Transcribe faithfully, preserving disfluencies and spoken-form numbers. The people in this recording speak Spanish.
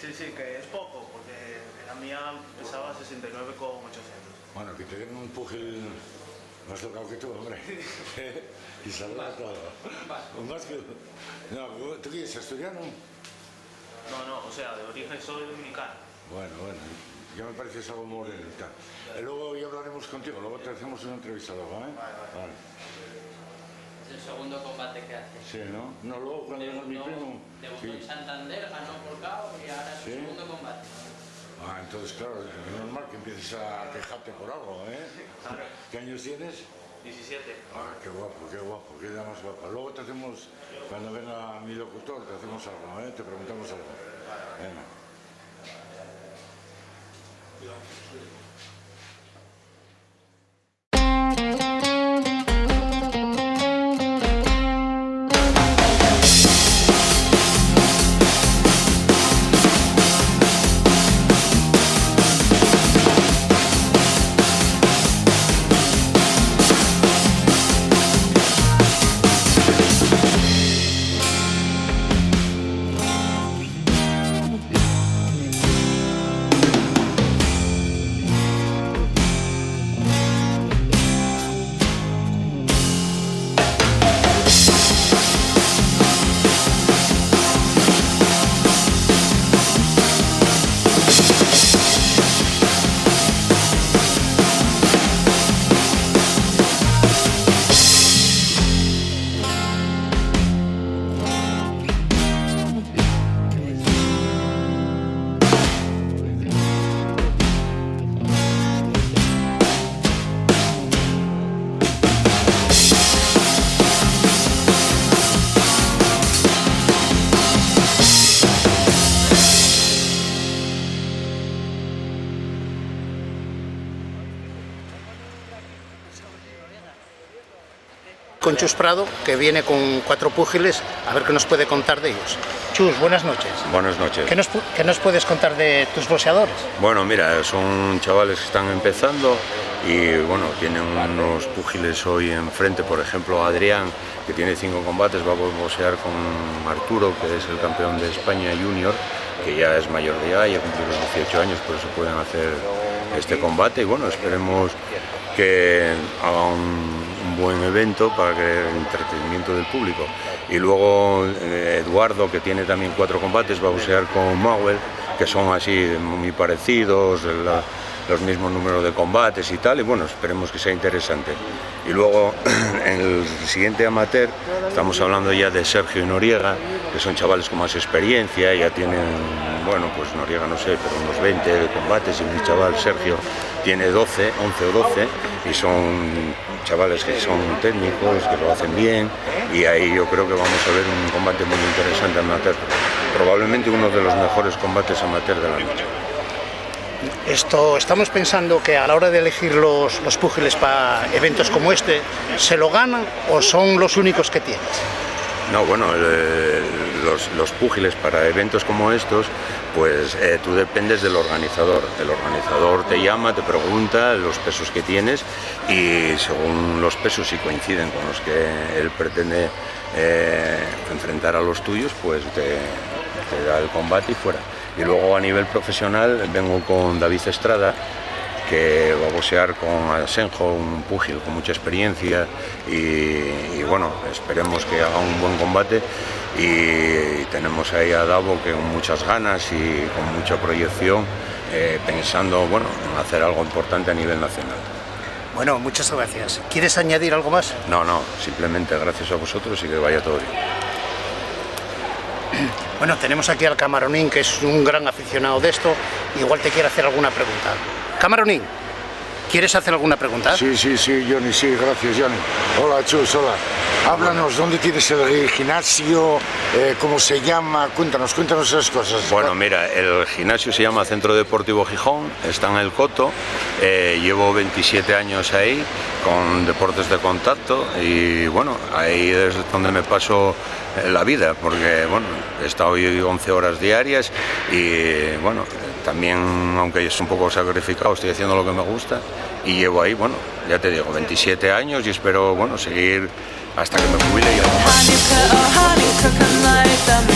Sí, sí, que es poco, porque la mía pesaba sesenta y nueve coma ochocientos. Bueno, que te den un pugil más tocado que tú, hombre. Y saluda a todo. Un vasco. No, ¿tú qué eres, asturiano? No, no, o sea, de origen soy dominicano. Bueno, bueno, ya me parece que es algo muy bien. Luego hoy hablaremos contigo, luego te hacemos una entrevista, ¿vale? Vale, vale. Es el segundo combate que hace. Sí, ¿no? No, luego cuando era mi primo... Debutó en Santander, ganó por K O y ahora es el segundo combate. Ah, entonces claro, es normal que empieces a quejarte por algo, ¿eh? ¿Qué años tienes? diecisiete. Ah, qué guapo, qué guapo, qué edad más guapa. Luego te hacemos, cuando venga mi locutor, te hacemos algo, ¿eh? Te preguntamos algo. Venga. Con Chus Prado, que viene con cuatro púgiles, a ver qué nos puede contar de ellos. Chus, buenas noches. Buenas noches. ¿Qué nos, qué nos puedes contar de tus boxeadores? Bueno, mira, son chavales que están empezando y bueno, tienen unos púgiles hoy enfrente, por ejemplo, Adrián, que tiene cinco combates, va a boxear con Arturo, que es el campeón de España junior, que ya es mayor de edad, ya cumplió los dieciocho años, por eso pueden hacer este combate y bueno, esperemos que haga un buen evento para que el entretenimiento del público. Y luego eh, Eduardo, que tiene también cuatro combates, va a boxear con Mauwell, que son así muy parecidos, la, los mismos números de combates y tal, y bueno, esperemos que sea interesante. Y luego en el siguiente amateur estamos hablando ya de Sergio y Noriega, que son chavales con más experiencia, ya tienen, bueno, pues Noriega no sé, pero unos veinte combates, y mi chaval Sergio tiene doce, once o doce, y son chavales que son técnicos, que lo hacen bien, y ahí yo creo que vamos a ver un combate muy interesante amateur, probablemente uno de los mejores combates amateur de la noche. Esto, estamos pensando que a la hora de elegir los, los púgiles para eventos como este, ¿se lo ganan o son los únicos que tienes? No, bueno, eh, los, los púgiles para eventos como estos, pues eh, tú dependes del organizador. El organizador te llama, te pregunta los pesos que tienes y según los pesos, si coinciden con los que él pretende eh, enfrentar a los tuyos, pues te, te da el combate y fuera. Y luego a nivel profesional vengo con David Estrada, que va a boxear con Asenjo, un púgil con mucha experiencia y, y bueno, esperemos que haga un buen combate y, y tenemos ahí a Davo, que con muchas ganas y con mucha proyección, eh, pensando, bueno, en hacer algo importante a nivel nacional. Bueno, muchas gracias. ¿Quieres añadir algo más? No, no, simplemente gracias a vosotros y que vaya todo bien. Bueno, tenemos aquí al Camaronín, que es un gran aficionado de esto, igual te quiere hacer alguna pregunta. Camaronín, ¿quieres hacer alguna pregunta? Sí, sí, sí, Johnny, sí, gracias, Johnny. Hola, Chus, hola. Háblanos, ¿dónde tienes el gimnasio? Eh, ¿Cómo se llama? Cuéntanos, cuéntanos esas cosas. Bueno, mira, el gimnasio se llama Centro Deportivo Gijón, está en el Coto, eh, llevo veintisiete años ahí, con deportes de contacto, y bueno, ahí es donde me paso la vida, porque bueno, he estado hoy once horas diarias y bueno, también, aunque es un poco sacrificado, estoy haciendo lo que me gusta y llevo ahí, bueno, ya te digo, veintisiete años y espero, bueno, seguir hasta que me jubile y...